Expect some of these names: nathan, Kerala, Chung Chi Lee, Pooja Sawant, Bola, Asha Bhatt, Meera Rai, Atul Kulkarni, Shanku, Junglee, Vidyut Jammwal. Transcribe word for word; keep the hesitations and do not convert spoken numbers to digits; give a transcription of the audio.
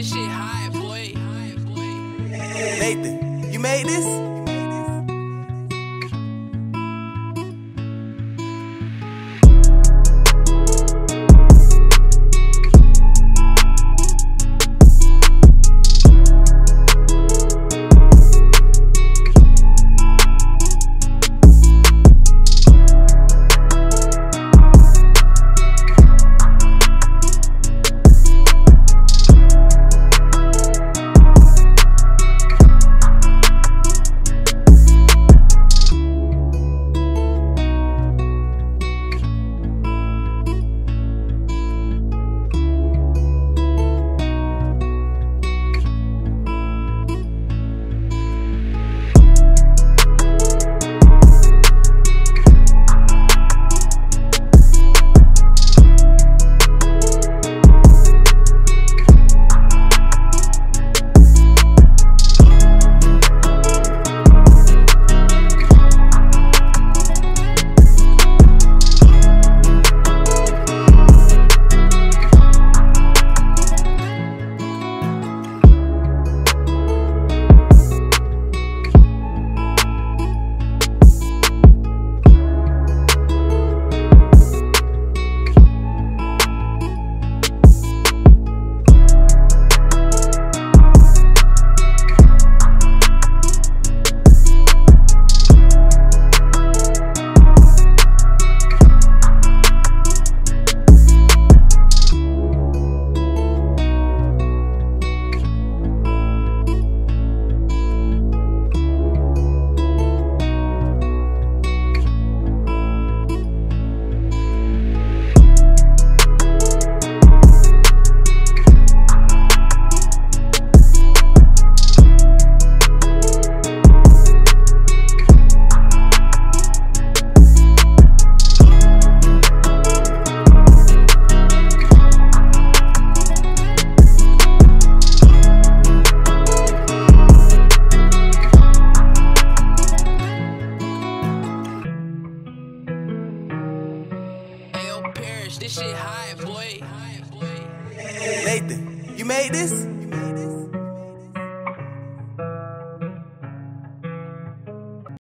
This shit high, boy. Nathan, you made this? This shit high, boy. Nathan, you made this? You made this?